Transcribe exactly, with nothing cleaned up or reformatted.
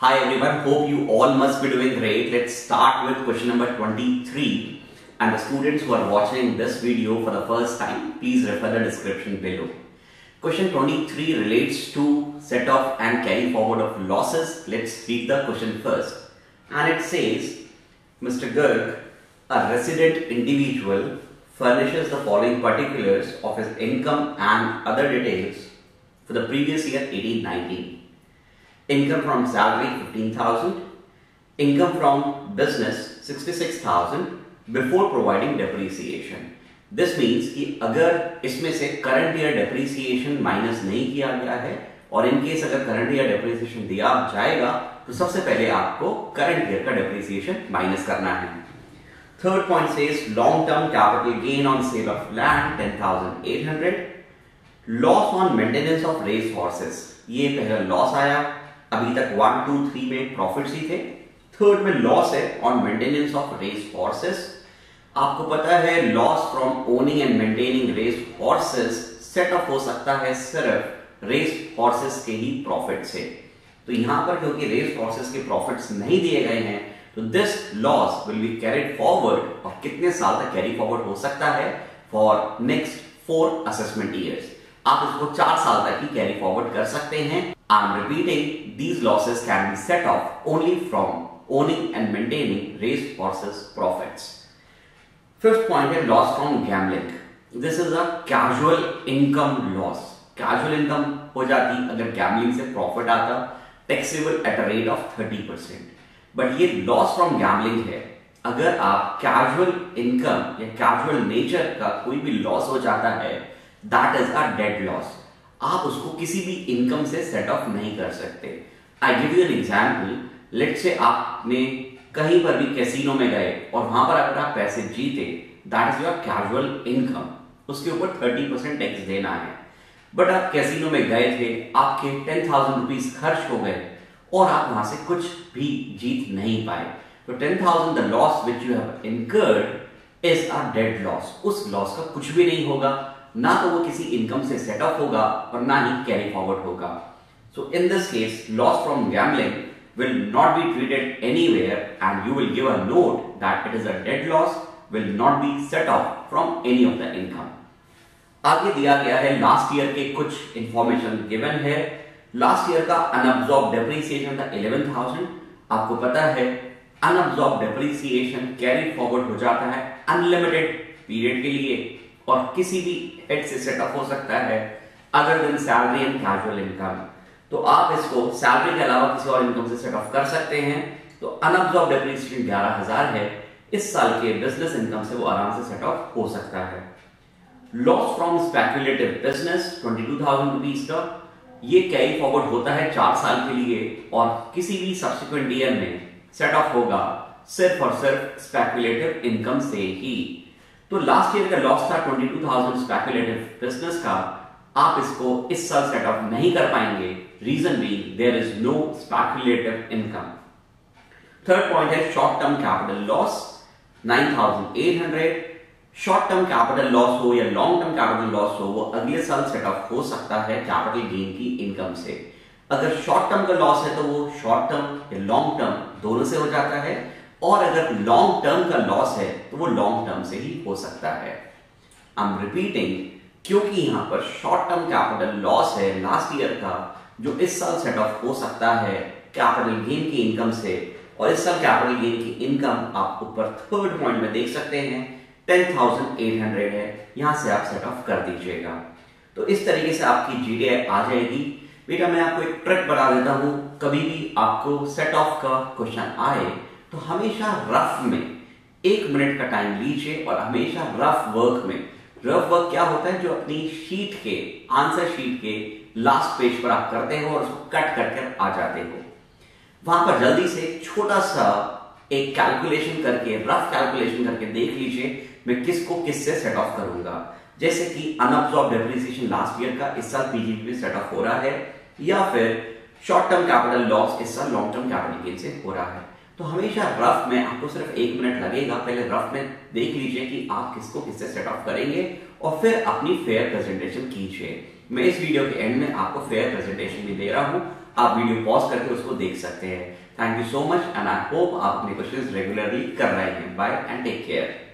Hi everyone, hope you all must be doing great. Let's start with question number twenty-three. And the students who are watching this video for the first time, please refer the description below. Question twenty-three relates to set off and carry forward of losses. Let's read the question first. And it says, Mister Gurk, a resident individual, furnishes the following particulars of his income and other details for the previous year eighteen nineteen. Income from salary fifteen thousand, income from business sixty-six thousand before providing depreciation. This means कि अगर इसमें से current year depreciation minus नहीं किया गया है और in case अगर current year depreciation दिया जाएगा तो सबसे पहले आपको current year का depreciation minus करना है. Third point says long-term capital gain on sale of land ten thousand eight hundred, loss on maintenance of race horses. ये पहला loss आया, अभी तक one, two, three में profits ही थे. Third में loss है on maintenance of race horses. आपको पता है loss from owning and maintaining race horses set off हो सकता है सिर्फ race horses के ही profit से. तो यहाँ पर क्योंकि race horses के profits नहीं दिए गए हैं तो this loss will be carried forward और कितने साल तक carry forward हो सकता है for next four assessment years. आप इसको चार साल तक ही carry forward कर सकते हैं. I'm repeating, these losses can be set off only from owning and maintaining race horses profits. Fifth point is loss from gambling. This is a casual income loss. Casual income हो जाती अगर gambling से profit आता, taxable at a rate of thirty percent. But ये loss from gambling है. अगर आप casual income या कैजुअल नेचर का कोई भी लॉस हो जाता है that is a dead loss. आप उसको किसी भी इनकम से सेट ऑफ नहीं कर सकते. I give you an example. Let's say आपने कहीं पर भी कैसीनो में गए और वहां पर अगर आप पैसे जीते that is your casual income. उसके ऊपर थर्टी परसेंट टैक्स देना है. बट आप कैसीनो में गए थे, आपके टेन थाउजेंड रुपीज खर्च हो गए और आप वहां से कुछ भी जीत नहीं पाए तो ten thousand the loss which you have incurred is a dead loss. उस loss का कुछ भी नहीं होगा, ना तो वो किसी income से set off होगा और ना ही carry forward होगा. So in this case loss from gambling will not be treated anywhere and you will give a note that it is a dead loss, will not be set off from any of the income. आगे दिया गया है last year के कुछ information given है. Last year का unabsorbed depreciation था eleven thousand. आपको पता है अनअब्सॉर्ब्ड डेप्रिसिएशन कैरी फॉरवर्ड हो जाता है अनलिमिटेड पीरियड के लिए और किसी भी हेड से सेट अप हो सकता है other than salary and casual income. तो आप इसको सैलरी के अलावा किसी और इनकम से सेट ऑफ कर सकते हैं. तो अनअब्सॉर्ब्ड डेप्रिसिएशन ग्यारह हजार है. इस साल के बिजनेस इनकम से वो आराम से सेट ऑफ हो सकता है. Loss from speculative business twenty two thousand rupees का ये कैरी फॉरवर्ड होता है चार साल के लिए और किसी भी सब्सिक्वेंट ईयर में सेट ऑफ होगा सिर्फ और सिर्फ स्पेक्युलेटिव इनकम से ही. तो लास्ट ईयर का लॉस था बाईस हज़ार स्पेक्युलेटिव बिजनेस का. आप इसको इस साल सेट ऑफ नहीं कर पाएंगे. Reason be there is no speculative income. Third point है short term capital loss nine thousand eight hundred. Short term capital loss हो या लॉन्ग टर्म कैपिटल लॉस हो वो अगले साल सेट ऑफ हो सकता है कैपिटल गेन की इनकम से. अगर शॉर्ट टर्म का लॉस है तो वो शॉर्ट टर्म या लॉन्ग टर्म दोनों से हो जाता है और अगर लॉन्ग टर्म का लॉस है तो वो लॉन्ग टर्म से ही हो सकता है. आई एम रिपीटिंग, क्योंकि यहाँ पर शॉर्ट टर्म कैपिटल लॉस है लास्ट ईयर का जो इस साल सेट ऑफ हो सकता है कैपिटल गेन की इनकम से और इस साल कैपिटल गेन की इनकम आप ऊपर थर्ड पॉइंट में देख सकते हैं ten thousand eight hundred है. यहां से आप सेट ऑफ कर दीजिएगा तो इस तरीके से आपकी जीडीआई आ जाएगी. बेटा मैं आपको एक ट्रिक बता देता हूं. कभी भी आपको सेट ऑफ का क्वेश्चन आए तो हमेशा रफ में एक मिनट का टाइम लीजिए और हमेशा रफ वर्क में. रफ वर्क क्या होता है? जो अपनी शीट के आंसर शीट के लास्ट पेज पर आप करते हो और उसको कट करके आ जाते हो. वहां पर जल्दी से छोटा सा एक कैलकुलेशन करके रफ कैलकुलेशन करके देख लीजिए मैं किसको किससे सेट ऑफ करूंगा. जैसे कि अनअब्सॉर्ब्ड डेप्रिसिएशन लास्ट ईयर का इस साल पीजीबी में सेट ऑफ हो रहा है या फिर शॉर्ट टर्म कैपिटल लॉस इस साल लॉन्ग टर्म कैपिटल गेन से हो रहा है. तो हमेशा रफ में आपको सिर्फ एक मिनट लगेगा. पहले रफ में देख लीजिए कि आप किसको किससे सेट ऑफ करेंगे और फिर अपनी फेयर प्रेजेंटेशन कीजिए. मैं इस वीडियो के एंड में आपको फेयर प्रेजेंटेशन भी दे रहा हूँ. आप वीडियो पॉज करके उसको देख सकते हैं। Thank you so much and I hope आप अपने क्वेश्चंस रेगुलरली कर रहे हैं। Bye and take care.